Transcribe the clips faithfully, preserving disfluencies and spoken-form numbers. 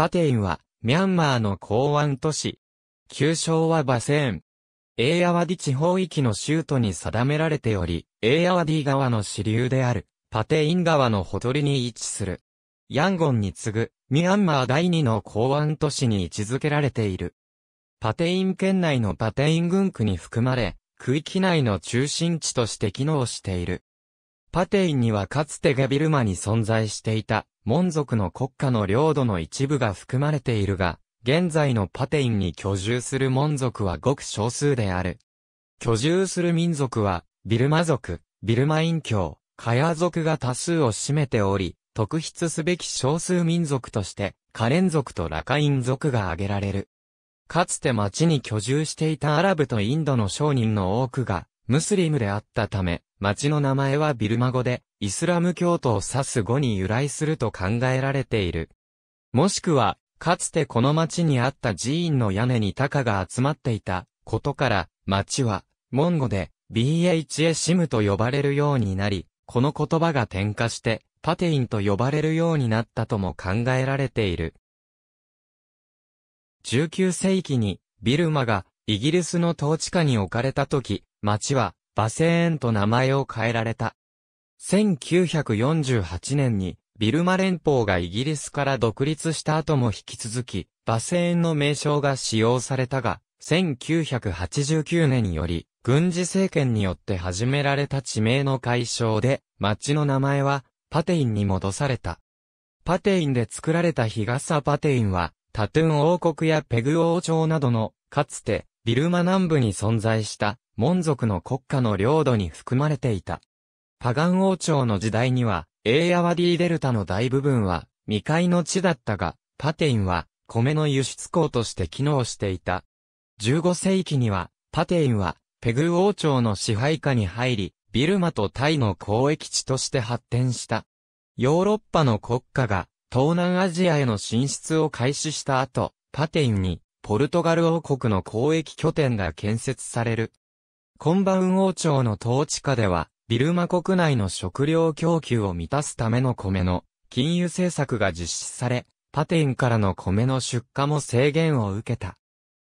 パテインは、ミャンマーの港湾都市。旧称はバセーン。エーアワディ地方域の州都に定められており、エーアワディ川の支流である、パテイン川のほとりに位置する。ヤンゴンに次ぐ、ミャンマー第二の港湾都市に位置づけられている。パテイン県内のパテイン郡区に含まれ、区域内の中心地として機能している。パテインにはかつてゲビルマに存在していた、モン族の国家の領土の一部が含まれているが、現在のパテインに居住するモン族はごく少数である。居住する民族は、ビルマ族、ビルマイン教、カヤ族が多数を占めており、特筆すべき少数民族として、カレン族とラカイン族が挙げられる。かつて町に居住していたアラブとインドの商人の多くが、ムスリムであったため、町の名前はビルマ語で、イスラム教徒を指す語に由来すると考えられている。もしくは、かつてこの町にあった寺院の屋根に鷹が集まっていたことから、町は、モン語で、ビーエイチエーシムと呼ばれるようになり、この言葉が転化して、パテインと呼ばれるようになったとも考えられている。じゅうきゅうせいきにビルマがイギリスの統治下に置かれた時、町はバセーンと名前を変えられた。せんきゅうひゃくよんじゅうはちねんにビルマ連邦がイギリスから独立した後も引き続きバセーンの名称が使用されたが、せんきゅうひゃくはちじゅうきゅうねんより軍事政権によって始められた地名の改称で、町の名前はパテインに戻された。パテインで作られた日傘パテインは、タトゥン王国やペグ王朝などの、かつて、ビルマ南部に存在した、モン族の国家の領土に含まれていた。パガン王朝の時代には、エーアワディデルタの大部分は、未開の地だったが、パテインは、米の輸出港として機能していた。じゅうごせいきには、パテインは、ペグ王朝の支配下に入り、ビルマとタイの交易地として発展した。ヨーロッパの国家が東南アジアへの進出を開始した後、パテインにポルトガル王国の交易拠点が建設される。コンバウン王朝の統治下では、ビルマ国内の食料供給を満たすための米の禁輸政策が実施され、パテインからの米の出荷も制限を受けた。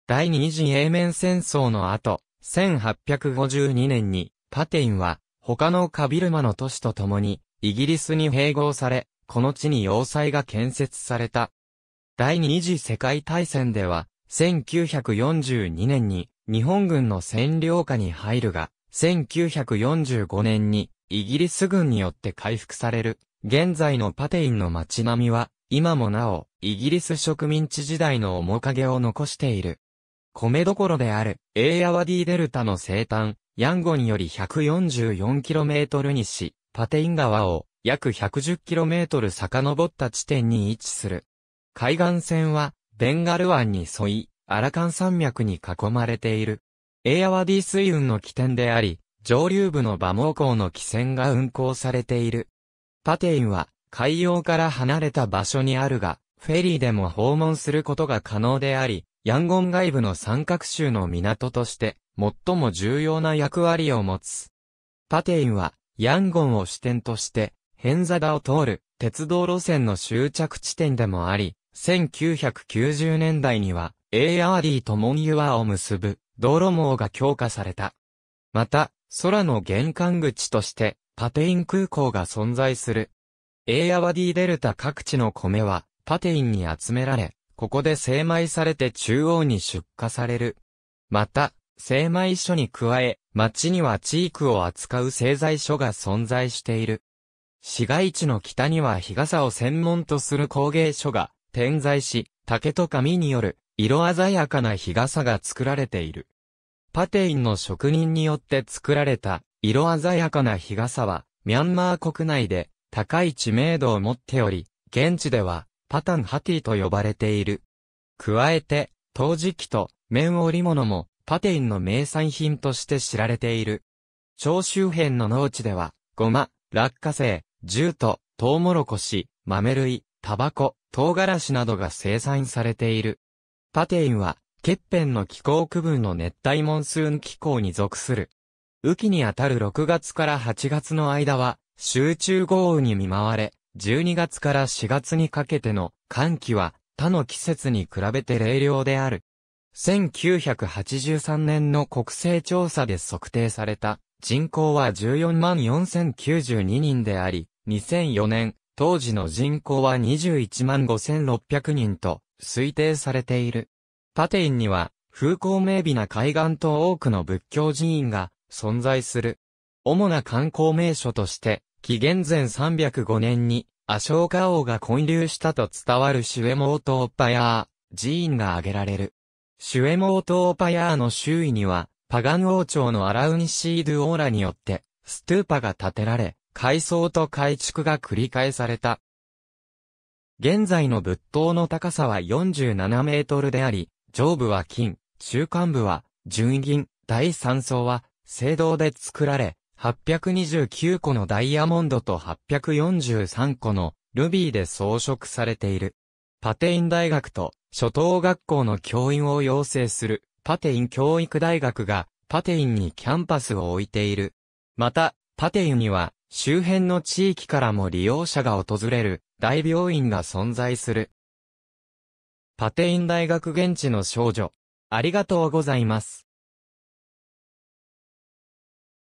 第二次イエメン戦争の後、せんはっぴゃくごじゅうにねんに、パテインは他のカビルマの都市とともにイギリスに併合され、この地に要塞が建設された。第二次世界大戦ではせんきゅうひゃくよんじゅうにねんに日本軍の占領下に入るが、せんきゅうひゃくよんじゅうごねんにイギリス軍によって回復される。現在のパテインの街並みは今もなおイギリス植民地時代の面影を残している。米どころであるエーアワディデルタの西端、ヤンゴンより ひゃくよんじゅうよんキロメートル 西、パテイン川を約 ひゃくじゅっキロメートル 遡った地点に位置する。海岸線はベンガル湾に沿い、アラカン山脈に囲まれている。エーアワディ水運の起点であり、上流部のバモー港の汽船が運航されている。パテインは海洋から離れた場所にあるが、フェリーでも訪問することが可能であり、ヤンゴン外部の三角州の港として、最も重要な役割を持つ。パテインは、ヤンゴンを支点として、ヘンザダを通る鉄道路線の終着地点でもあり、せんきゅうひゃくきゅうじゅうねんだいには、エーアワディとモンユワを結ぶ道路網が強化された。また、空の玄関口として、パテイン空港が存在する。エーアワディデルタ各地の米は、パテインに集められ、ここで精米されて中央に出荷される。また、精米所に加え、町にはチークを扱う製材所が存在している。市街地の北には日傘を専門とする工芸所が点在し、竹と紙による色鮮やかな日傘が作られている。パテインの職人によって作られた色鮮やかな日傘は、ミャンマー国内で高い知名度を持っており、現地ではパタンハティと呼ばれている。加えて、陶磁器と綿織物も、パテインの名産品として知られている。町周辺の農地では、ゴマ、落花生、ジュート、トウモロコシ、豆類、タバコ、唐辛子などが生産されている。パテインは、ケッペンの気候区分の熱帯モンスーン気候に属する。雨季にあたるろくがつからはちがつの間は、集中豪雨に見舞われ、じゅうにがつからしがつにかけての、乾季は、他の季節に比べて冷涼である。せんきゅうひゃくはちじゅうさんねんの国勢調査で測定された人口は じゅうよんまんよんせんきゅうじゅうに 人であり、にせんよねん、当時の人口は にじゅういちまんごせんろっぴゃく 人と推定されている。パテインには風光明媚な海岸と多くの仏教寺院が存在する。主な観光名所として、紀元前さんびゃくごねんにアショーカ王が建立したと伝わるシュエモートーパヤー寺院が挙げられる。シュエモートーパヤーの周囲には、パガン王朝のアラウニシードゥオーラによって、ストゥーパが建てられ、改装と改築が繰り返された。現在の仏塔の高さはよんじゅうななメートルであり、上部は金、中間部は純銀、だいさん層は青銅で作られ、はっぴゃくにじゅうきゅうこのダイヤモンドとはっぴゃくよんじゅうさんこのルビーで装飾されている。パテイン大学と初等学校の教員を養成するパテイン教育大学がパテインにキャンパスを置いている。また、パテインには周辺の地域からも利用者が訪れる大病院が存在する。パテイン大学現地の少女。ありがとうございます。